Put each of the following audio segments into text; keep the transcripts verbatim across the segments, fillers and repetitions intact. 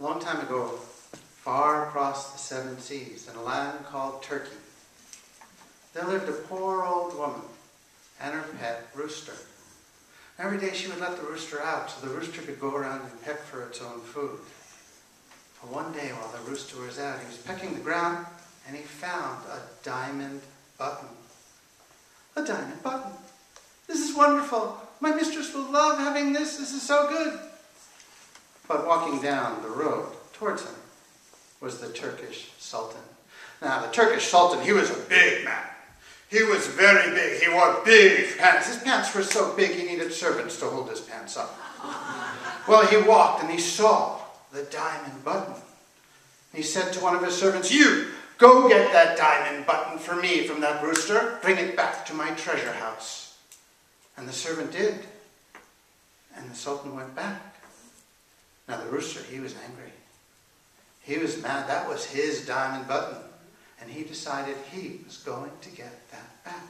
A long time ago, far across the seven seas, in a land called Turkey, there lived a poor old woman and her pet rooster. Every day she would let the rooster out so the rooster could go around and peck for its own food. But one day while the rooster was out, he was pecking the ground and he found a diamond button. A diamond button. This is wonderful. My mistress will love having this. This is so good. But walking down the road towards him was the Turkish Sultan. Now, the Turkish Sultan, he was a big man. He was very big. He wore big pants. His pants were so big he needed servants to hold his pants up. Well, he walked and he saw the diamond button. He said to one of his servants, "You, go get that diamond button for me from that rooster. Bring it back to my treasure house." And the servant did. And the Sultan went back. Now the rooster, he was angry. He was mad. That was his diamond button. And he decided he was going to get that back.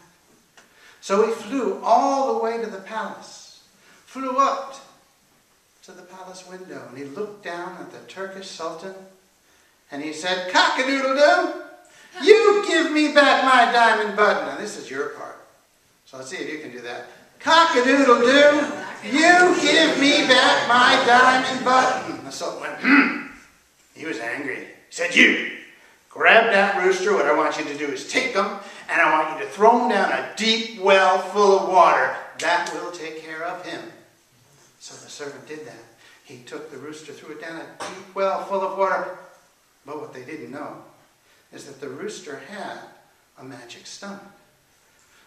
So he flew all the way to the palace, flew up to the palace window, and he looked down at the Turkish Sultan, and he said, "Cock-a-doodle-doo, you give me back my diamond button." Now this is your part. So let's see if you can do that. "Cock-a-doodle-doo, you give me back my diamond button." The Sultan went, hmm. He was angry. He said, "You, grab that rooster. What I want you to do is take him, and I want you to throw him down a deep well full of water. That will take care of him." So the servant did that. He took the rooster, threw it down a deep well full of water. But what they didn't know is that the rooster had a magic stomach.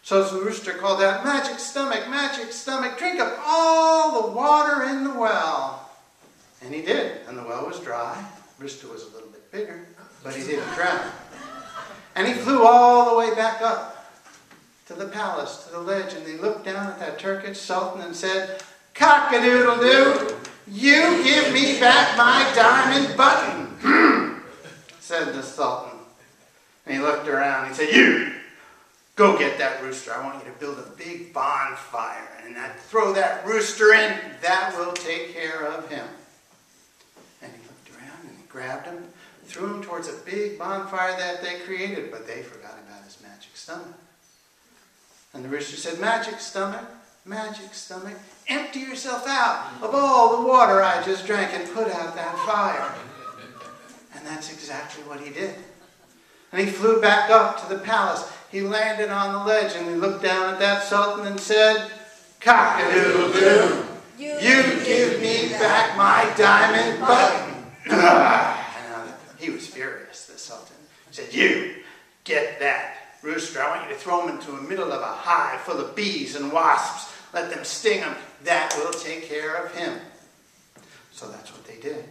So the rooster called out, "Magic stomach, magic stomach, drink up all the water in the well." And he did, and the well was dry. The rooster was a little bit bigger, but he didn't drown. And he flew all the way back up to the palace, to the ledge, and he looked down at that Turkish Sultan and said, "Cock-a-doodle-doo, you give me back my diamond button," said the Sultan. And he looked around and he said, "You, go get that rooster. I want you to build a big bonfire and I throw that rooster in. That will take care of him." And he looked around and he grabbed him, threw him towards a big bonfire that they created, but they forgot about his magic stomach. And the rooster said, "Magic stomach, magic stomach, empty yourself out of all the water I just drank and put out that fire." And that's exactly what he did. And he flew back up to the palace. He landed on the ledge and he looked down at that Sultan and said, "Cock-a-doodle-doo, you, you give me back my diamond button." He was furious, the Sultan. He said, "You, get that rooster. I want you to throw him into the middle of a hive full of bees and wasps. Let them sting him. That will take care of him." So that's what they did.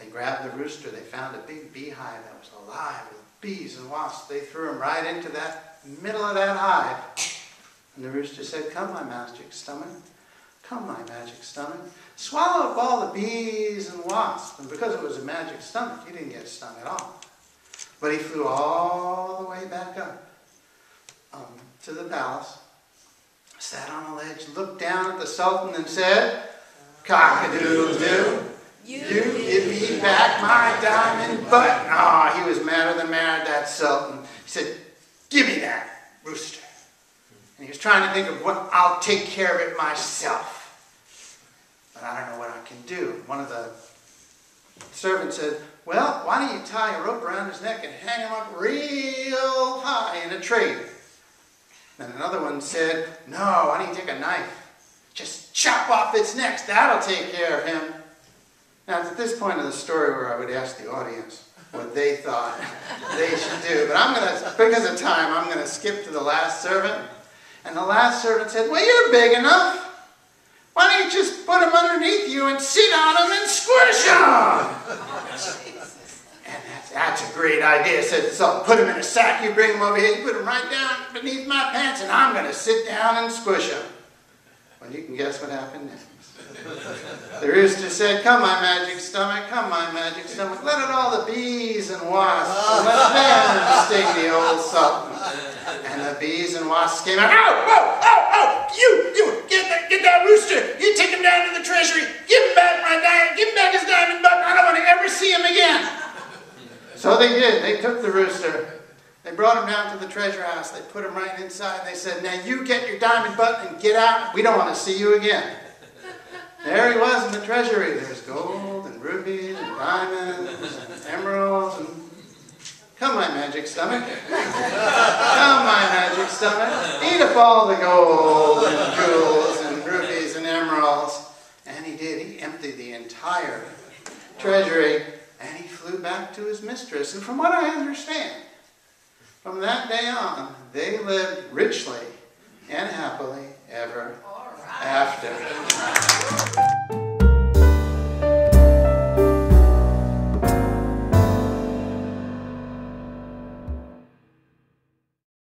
They grabbed the rooster. They found a big beehive that was alive with bees and wasps. They threw him right into that middle of that hive. And the rooster said, "Come, my magic stomach. Come, my magic stomach. Swallow up all the bees and wasps." And because it was a magic stomach, he didn't get stung at all. But he flew all the way back up um, to the palace, sat on a ledge, looked down at the Sultan and said, "Cock-a-doodle-doo, you, you give me back my diamond button." Ah, oh, he was madder than mad, that Sultan. He said, "Give me that rooster." And he was trying to think of what, "I'll take care of it myself. But I don't know what I can do." One of the servants said, "Well, why don't you tie a rope around his neck and hang him up real high in a tree?" And another one said, "No, why don't you take a knife? Just chop off its neck. That'll take care of him." Now, it's at this point of the story where I would ask the audience what they thought they should do. But I'm going to, because of time, I'm going to skip to the last servant. And the last servant said, "Well, you're big enough. Why don't you just put him underneath you and sit on him and squish him?" "And that's, that's a great idea," said the Sultan. "Put him in a sack, you bring him over here, you put him right down beneath my pants, and I'm going to sit down and squish him." Well, you can guess what happened next. The rooster said, "Come, my magic stomach, come, my magic stomach. Let out all the bees and wasps, and let them sting the old Sultan." And the bees and wasps came out. "Ow! Ow! Ow! Ow! You! You! Get that! Get that rooster! You take him down to the treasury! Give him back my diamond! Give him back his diamond button! I don't want to ever see him So they did. They took the rooster. They brought him down to the treasure house. They put him right inside. And they said, now you get your diamond button and get out. We don't want to see you again. There he was in the treasury. There's gold and rubies and diamonds and emeralds. And... Come, my magic stomach. Come, my magic stomach. Eat up all the gold and jewels and rubies and emeralds. And he did. He emptied the entire treasury. And he flew back to his mistress. And from what I understand, from that day on, they lived richly and happily ever after.